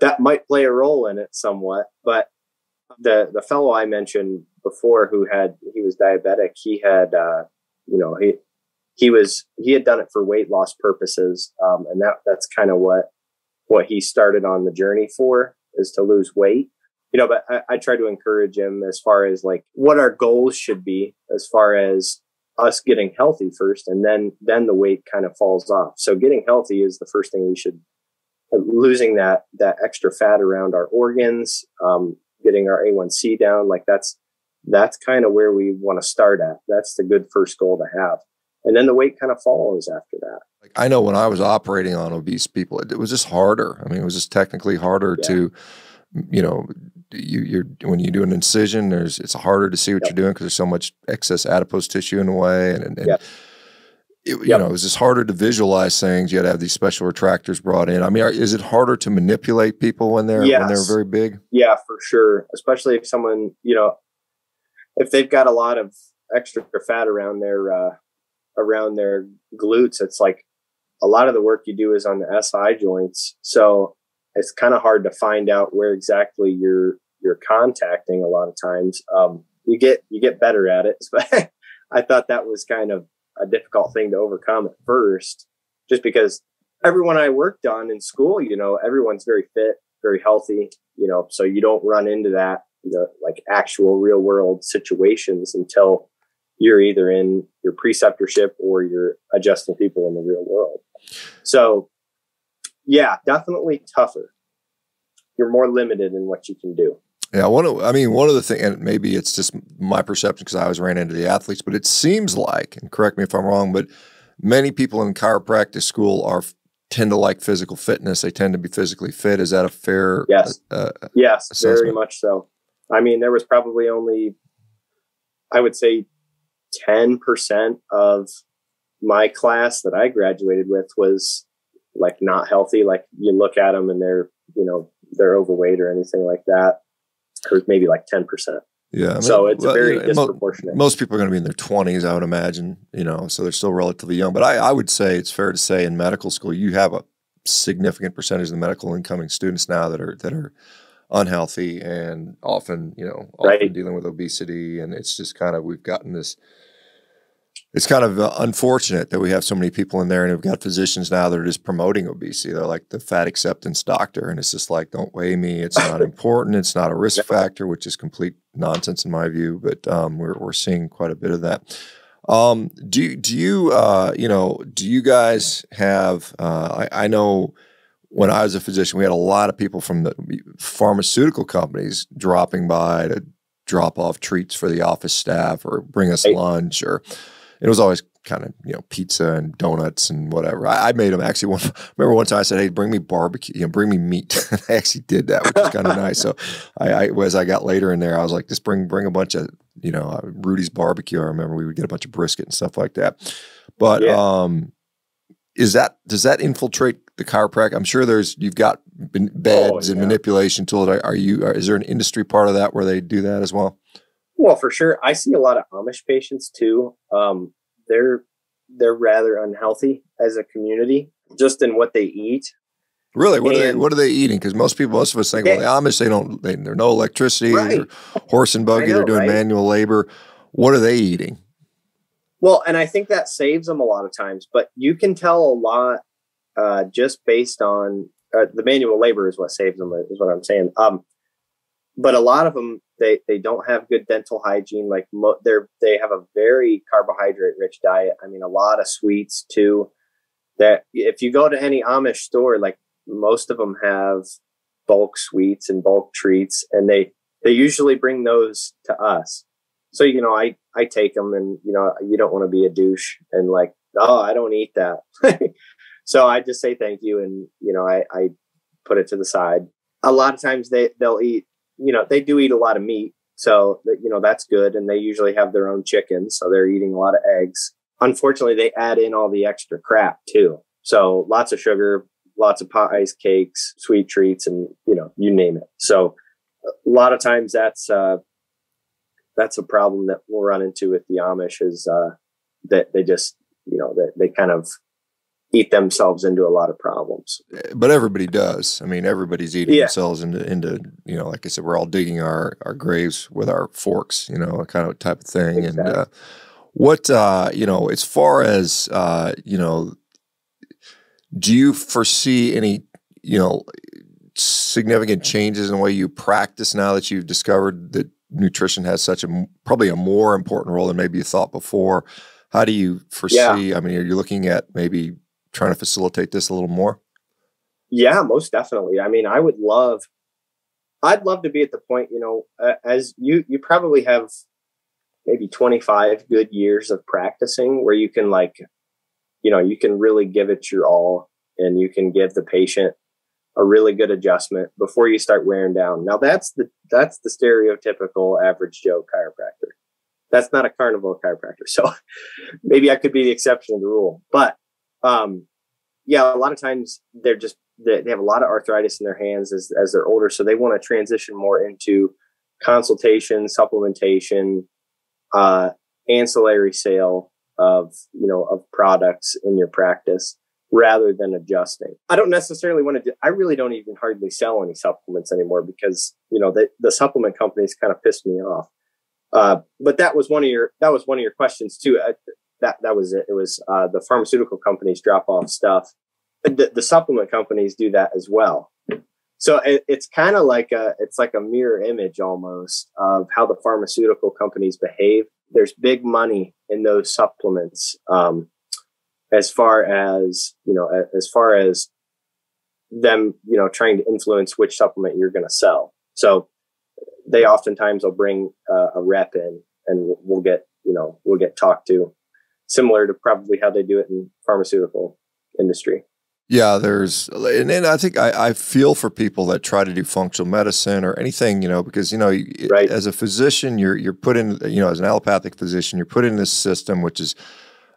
that might play a role in it somewhat, but the, the fellow I mentioned before who had, he was diabetic. He had, uh, you know, he, he was, he had done it for weight loss purposes. Um, and that, that's kind of what, what he started on the journey for, is to lose weight. You know, but I, I try to encourage him as far as like what our goals should be as far as us getting healthy first, and then, then the weight kind of falls off. So getting healthy is the first thing we should, losing that, that extra fat around our organs, um, getting our A one C down. Like that's, that's kind of where we want to start at. That's the good first goal to have. And then the weight kind of follows after that. Like I know when I was operating on obese people, it, it was just harder. I mean, it was just technically harder yeah. to, you know, you, you're, when you do an incision, there's, it's harder to see what yep. you're doing because there's so much excess adipose tissue in the way. And, and, and yep. it, you yep. know, it was just harder to visualize things. You had to have these special retractors brought in. I mean, are, is it harder to manipulate people when they're, yes. when they're very big? Yeah, for sure. Especially if someone, you know, if they've got a lot of extra fat around their, uh, around their glutes, it's like a lot of the work you do is on the S I joints. So it's kind of hard to find out where exactly you're, you're contacting a lot of times. Um, you get, you get better at it. But I thought that was kind of a difficult thing to overcome at first, just because everyone I worked on in school, you know, everyone's very fit, very healthy, you know, so you don't run into that, you know, like actual real world situations until you're either in your preceptorship or you're adjusting people in the real world. So yeah, definitely tougher. You're more limited in what you can do. Yeah, one of, I mean, one of the things, and maybe it's just my perception because I always ran into the athletes, but it seems like, and correct me if I'm wrong, but many people in chiropractic school are tend to like physical fitness. They tend to be physically fit. Is that a fair Yes, uh, yes, assessment? Very much so. I mean, there was probably only, I would say, ten percent of my class that I graduated with was like not healthy. Like you look at them and they're, you know, they're overweight or anything like that. Or maybe like ten percent. Yeah. I mean, so it's well, very disproportionate. Most people are going to be in their twenties, I would imagine, you know, so they're still relatively young. But I, I would say it's fair to say in medical school, you have a significant percentage of the medical incoming students now that are, that are unhealthy and often, you know, often right. dealing with obesity. And it's just kind of, we've gotten this, it's kind of unfortunate that we have so many people in there, and we've got physicians now that are just promoting obesity. They're like the fat acceptance doctor. And it's just like, don't weigh me. It's not important. It's not a risk yeah. factor, which is complete nonsense in my view. But um, we're, we're seeing quite a bit of that. Um, do, do you, uh, you know, do you guys have, uh, I, I know when I was a physician, we had a lot of people from the pharmaceutical companies dropping by to drop off treats for the office staff or bring us hey. lunch, or it was always kind of, you know, pizza and donuts and whatever. I, I made them actually one. Remember one time I said, "Hey, bring me barbecue, you know, bring me meat." I actually did that, which is kind of nice. So I, I, as I got later in there, I was like, just bring, bring a bunch of, you know, Rudy's barbecue. I remember we would get a bunch of brisket and stuff like that. But, yeah. um, is that, does that infiltrate the chiropractic? I'm sure there's, you've got beds oh, yeah. and manipulation tools. Are you, are, is there an industry part of that where they do that as well? Well, for sure. I see a lot of Amish patients too. Um, they're, they're rather unhealthy as a community, just in what they eat. Really? What and, are they, what are they eating? Cause most people, most of us think, yeah. well, the Amish, they don't, they, they're no electricity, right. they're horse and buggy, know, they're doing right? manual labor. What are they eating? Well, and I think that saves them a lot of times, but you can tell a lot, uh, just based on uh, the manual labor is what saves them is what I'm saying. Um, But a lot of them, they, they don't have good dental hygiene. Like mo- they're, they have a very carbohydrate rich diet. I mean, a lot of sweets too, that if you go to any Amish store, like most of them have bulk sweets and bulk treats, and they, they usually bring those to us. So, you know, I, I take them and, you know, you don't want to be a douche and like, oh, I don't eat that. So I just say, thank you. And, you know, I, I put it to the side. A lot of times they, they'll eat. You know, they do eat a lot of meat, so, you know, that's good. And they usually have their own chickens, so they're eating a lot of eggs. Unfortunately, they add in all the extra crap, too. So lots of sugar, lots of pot ice cakes, sweet treats, and, you know, you name it. So a lot of times that's uh, that's a problem that we'll run into with the Amish is uh, that they just, you know, that they kind of eat themselves into a lot of problems. But everybody does. I mean, everybody's eating yeah. themselves into, into, you know, like I said, we're all digging our, our graves with our forks, you know, kind of type of thing. Exactly. And uh, what, uh, you know, as far as, uh, you know, do you foresee any, you know, significant changes in the way you practice now that you've discovered that nutrition has such a, probably a more important role than maybe you thought before? How do you foresee, yeah. I mean, are you looking at maybe trying to facilitate this a little more? Yeah, most definitely. I mean, I would love, I'd love to be at the point, you know, uh, as you, you probably have maybe twenty-five good years of practicing where you can like, you know, you can really give it your all and you can give the patient a really good adjustment before you start wearing down. Now that's the, that's the stereotypical average Joe chiropractor. That's not a Carnivore chiropractor. So maybe I could be the exception to the rule, but Um, yeah, a lot of times they're just, they, they have a lot of arthritis in their hands as, as they're older. So they want to transition more into consultation, supplementation, uh, ancillary sale of, you know, of products in your practice rather than adjusting. I don't necessarily want to do, I really don't even hardly sell any supplements anymore because, you know, the, the supplement companies kind of pissed me off. Uh, but that was one of your, that was one of your questions too. I, That that was it. It was uh, the pharmaceutical companies drop off stuff. The, the supplement companies do that as well. So it, it's kind of like a it's like a mirror image almost of how the pharmaceutical companies behave. There's big money in those supplements, um, as far as you know, as far as them you know trying to influence which supplement you're going to sell. So they oftentimes will bring uh, a rep in, and we'll get you know we'll get talked to. Similar to probably how they do it in pharmaceutical industry. Yeah, there's, and then I think I, I feel for people that try to do functional medicine or anything, you know, because, you know, right. as a physician, you're, you're put in, you know, as an allopathic physician, you're put in this system, which is,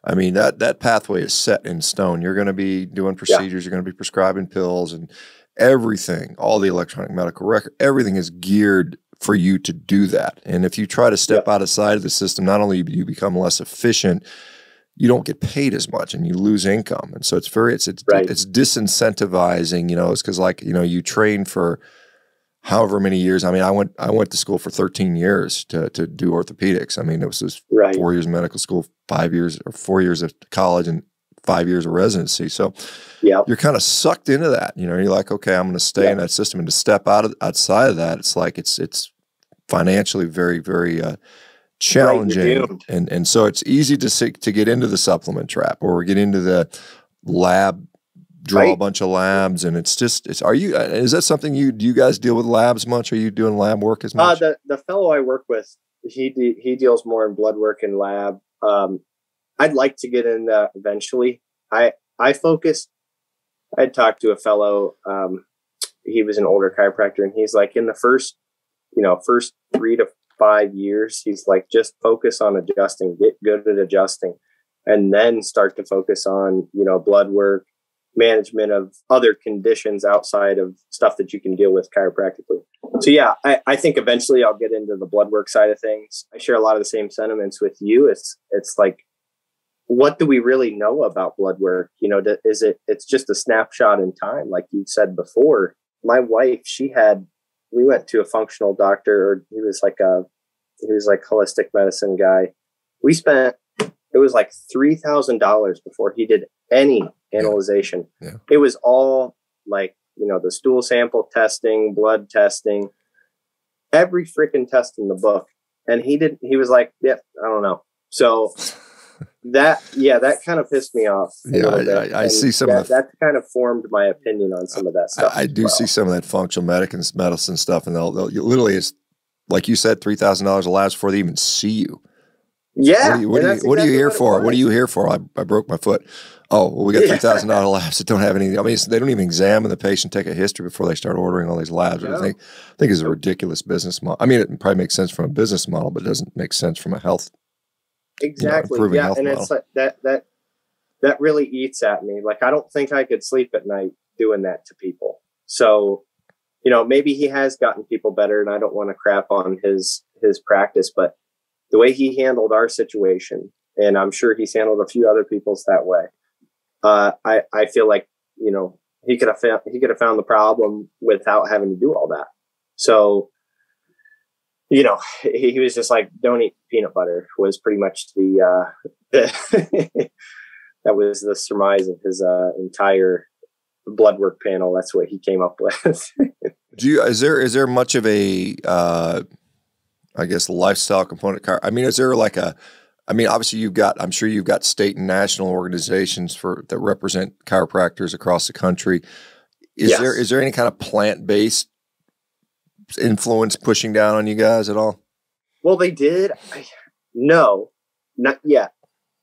I mean, that, that pathway is set in stone. You're going to be doing procedures, yeah. you're going to be prescribing pills and everything, all the electronic medical record, everything is geared for you to do that. And if you try to step yeah. outside of the system, not only do you become less efficient, you don't get paid as much and you lose income. And so it's very, it's, it's, right. it's disincentivizing, you know, it's cause like, you know, you train for however many years. I mean, I went, I went to school for thirteen years to, to do orthopedics. I mean, it was just right. four years of medical school, five years or four years of college and five years of residency. So yep. you're kind of sucked into that, you know, you're like, okay, I'm going to stay yep. in that system, and to step out of outside of that, it's like, it's, it's financially very, very, uh, challenging, right, and and so it's easy to see, to get into the supplement trap or get into the lab, draw right. a bunch of labs, and it's just it's. Are you is that something you do? You guys deal with labs much? Are you doing lab work as much? Uh, the the fellow I work with, he de he deals more in blood work and lab. Um, I'd like to get in that eventually. I I focused. I talked to a fellow. Um, he was an older chiropractor, and he's like in the first, you know, first three to five years, he's like, just focus on adjusting, get good at adjusting, and then start to focus on, you know, blood work, management of other conditions outside of stuff that you can deal with chiropractically. So yeah, I, I think eventually I'll get into the blood work side of things. I share a lot of the same sentiments with you. It's it's like, what do we really know about blood work? You know, is it, it's just a snapshot in time. Like you said before, my wife, she had, we went to a functional doctor. He was like a, he was like holistic medicine guy. We spent, it was like three thousand dollars before he did any analyzation. Yeah. Yeah. It was all like, you know, the stool sample testing, blood testing, every freaking test in the book. And he didn't, he was like, yeah, I don't know. So that, yeah, that kind of pissed me off. Yeah, I, I, I see some that, of the, that kind of formed my opinion on some of that stuff. I, I do well. see some of that functional medicine stuff. And they'll, they'll literally, it's like you said, three thousand dollars allows before they even see you. Yeah. What are you, what are you, exactly what are you here what for? What are you here for? I, I broke my foot. Oh, well, we got three thousand dollars yeah. labs that don't have any. I mean, they don't even examine the patient, take a history before they start ordering all these labs. Yeah. I think I think it's a ridiculous business model. I mean, it probably makes sense from a business model, but it doesn't make sense from a health. Exactly. You know, yeah. Health and model. It's like that, that, that really eats at me. Like, I don't think I could sleep at night doing that to people. So, you know, maybe he has gotten people better and I don't want to crap on his, his practice, but the way he handled our situation, and I'm sure he's handled a few other people's that way. Uh, I, I feel like, you know, he could have found, he could have found the problem without having to do all that. So, you know, he, he was just like, don't eat peanut butter was pretty much the, uh, the that was the surmise of his uh, entire blood work panel. That's what he came up with. Do you, is there, is there much of a, uh, I guess, lifestyle component? I mean, is there like a, I mean, obviously you've got, I'm sure you've got state and national organizations for that represent chiropractors across the country. Is yes. there, is there any kind of plant-based influence pushing down on you guys at all? Well, they did. I, no, not yet.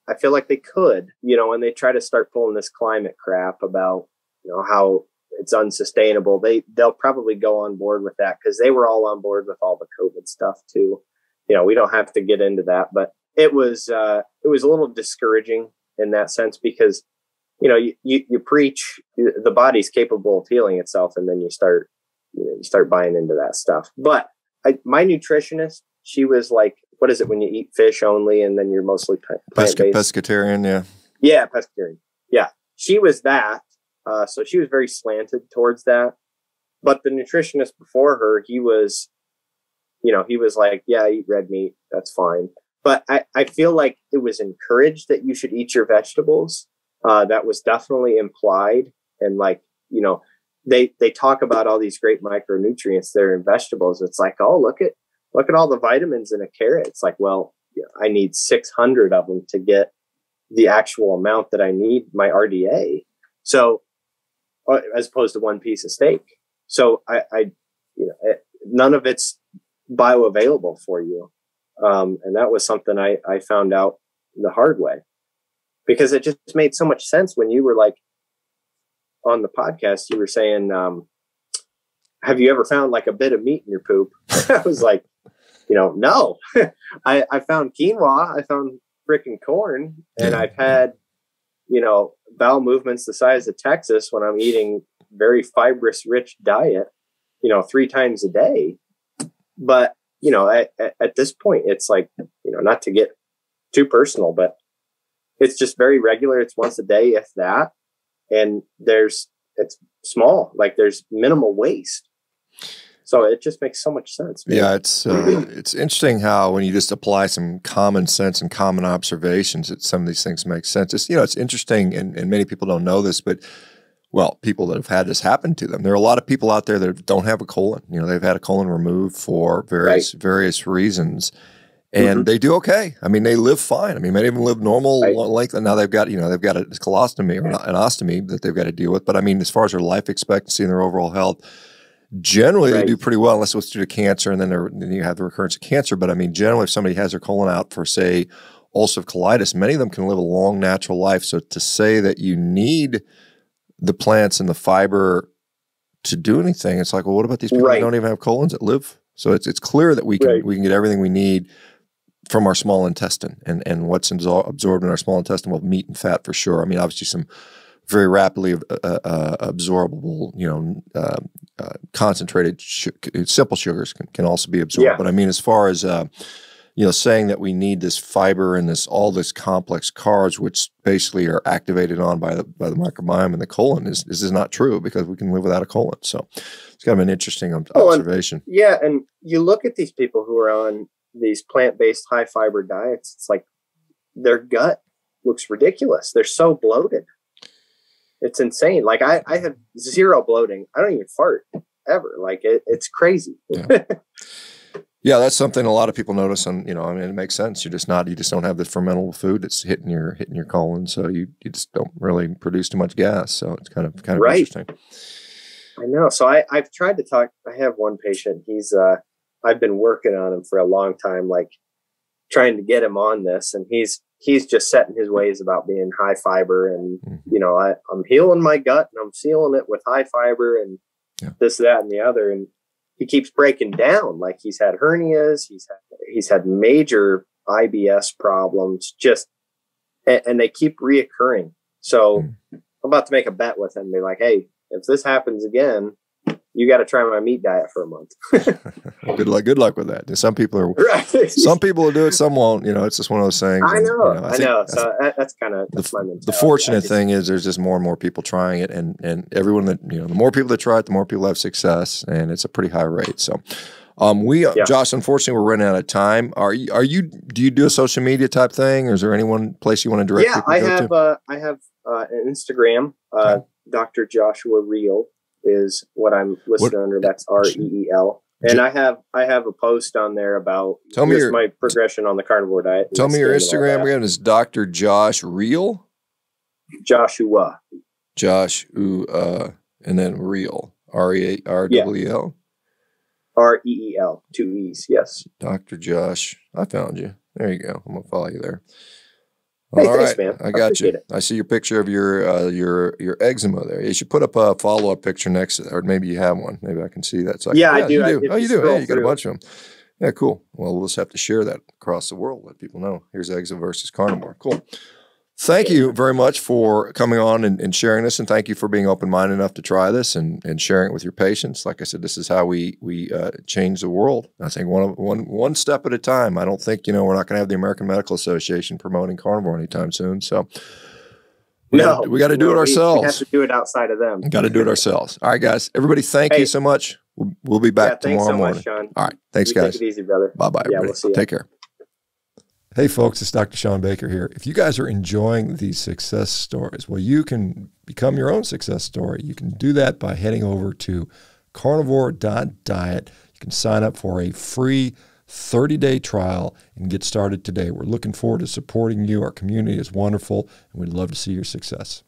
I feel like they could, you know, when they try to start pulling this climate crap about, you know, how it's unsustainable. They, they'll probably go on board with that because they were all on board with all the COVID stuff too. You know, we don't have to get into that, but it was, uh, it was a little discouraging in that sense because, you know, you, you, you preach the body's capable of healing itself. And then you start, you know, you start buying into that stuff. But I, my nutritionist, she was like, what is it when you eat fish only? And then you're mostly plant-based? Pescatarian. Yeah. Yeah. Pescatarian. Yeah. She was that. Uh, so she was very slanted towards that, but the nutritionist before her, he was, you know, he was like, yeah, eat red meat. That's fine. But I, I feel like it was encouraged that you should eat your vegetables. Uh, that was definitely implied. And like, you know, they, they talk about all these great micronutrients that are in vegetables. It's like, oh, look at, look at all the vitamins in a carrot. It's like, well, I need six hundred of them to get the actual amount that I need my R D A. So, as opposed to one piece of steak. So I, I you know, it, none of it's bioavailable for you. Um, and that was something I, I found out the hard way because it just made so much sense when you were like on the podcast, you were saying, um, have you ever found like a bit of meat in your poop? I was like, you know, no, I, I found quinoa. I found freaking corn and I've had, you know, bowel movements the size of Texas when I'm eating very fibrous rich diet, you know, three times a day. But, you know, I, at this point, it's like, you know, not to get too personal, but it's just very regular. It's once a day, if that. And there's, it's small, like there's minimal waste. So it just makes so much sense. Man. Yeah, it's uh, it's interesting how when you just apply some common sense and common observations, that some of these things make sense. It's, you know, it's interesting, and, and many people don't know this, but well, people that have had this happen to them. There are a lot of people out there that don't have a colon. You know, they've had a colon removed for various right. various reasons, and mm-hmm. they do okay. I mean, they live fine. I mean, many of them live normal right. length, and now they've got you know they've got a colostomy or an ostomy that they've got to deal with. But I mean, as far as their life expectancy and their overall health. Generally, right. they do pretty well unless it's due to cancer, and then, then you have the recurrence of cancer. But I mean, generally, if somebody has their colon out for, say, ulcerative colitis, many of them can live a long, natural life. So to say that you need the plants and the fiber to do anything, it's like, well, what about these people right. that don't even have colons that live? So it's it's clear that we can right. we can get everything we need from our small intestine, and and what's absorbed in our small intestine, well, meat and fat for sure. I mean, obviously some very rapidly uh, uh, absorbable, you know, uh, uh, concentrated, sh simple sugars can, can also be absorbed. Yeah. But I mean, as far as, uh, you know, saying that we need this fiber and this, all this complex carbs, which basically are activated on by the, by the microbiome and the colon, is, this is not true, because we can live without a colon. So it's kind of an interesting observation. Oh, and, yeah. And you look at these people who are on these plant-based high fiber diets, it's like their gut looks ridiculous. They're so bloated. It's insane. Like I, I have zero bloating. I don't even fart ever. Like it, it's crazy. Yeah. Yeah, that's something a lot of people notice, and you know, I mean, it makes sense. You're just not, you just don't have the fermentable food that's hitting your hitting your colon, so you, you just don't really produce too much gas. So it's kind of kind of right. Interesting. I know. So I I've tried to talk. I have one patient. He's uh, I've been working on him for a long time, like trying to get him on this, and he's he's just set in his ways about being high fiber, and mm-hmm. you know, I, I'm healing my gut and I'm sealing it with high fiber and yeah. this, that, and the other, and he keeps breaking down. Like he's had hernias, he's had, he's had major I B S problems, just, and, and they keep reoccurring. So mm. I'm about to make a bet with him. Be like, hey, if this happens again, you got to try my meat diet for a month. Good luck. Good luck with that. Some people are, right. Some people will do it. Some won't, you know, it's just one of those things. I know. And, you know I, I know. So I think that's kind of, that's the, my mentality. The fortunate just, thing is there's just more and more people trying it, and, and everyone that, you know, the more people that try it, the more people have success, and it's a pretty high rate. So, um, we, yeah. Josh, unfortunately we're running out of time. Are you, are you, do you do a social media type thing, or is there any one place you want to direct? Yeah, I have, to? Uh, I have, uh, an Instagram, uh, okay. Doctor Joshua Reel is what I'm listed what? under. That's R E E L. And I have I have a post on there about tell me your, my progression on the carnivore diet. Tell me your Instagram again. Is Doctor Josh Reel? Joshua. Joshua. And then Reel. R E A R W E L? Yeah. R E E L. Two E's, yes. Doctor Josh. I found you. There you go. I'm going to follow you there. Hey, all thanks, right, man. I got I you. It. I see your picture of your uh, your your eczema there. You should put up a follow up picture next to that, or maybe you have one. Maybe I can see that. So I yeah, can, yeah, I do. You I, do. Oh, you, you do. Hey, you got a bunch of them. Yeah, cool. Well, we'll just have to share that across the world, let people know. Here's eczema versus carnivore. Cool. Thank yeah. you very much for coming on and, and sharing this, and thank you for being open minded enough to try this and and sharing it with your patients. Like I said, this is how we we uh, change the world. I think one one one step at a time. I don't think you know we're not going to have the American Medical Association promoting carnivore anytime soon. So we no, gotta, we got to do no, it ourselves. We have to do it outside of them. Got to do it ourselves. All right, guys. Everybody, thank hey. you so much. We'll, we'll be back yeah, tomorrow so morning. Much, Shawn. All right, thanks, you guys. Take it easy, brother. Bye, bye. Yeah, we'll see you. Take care. Hey folks, it's Doctor Shawn Baker here. If you guys are enjoying these success stories, well, you can become your own success story. You can do that by heading over to carnivore dot diet. You can sign up for a free thirty day trial and get started today. We're looking forward to supporting you. Our community is wonderful, and we'd love to see your success.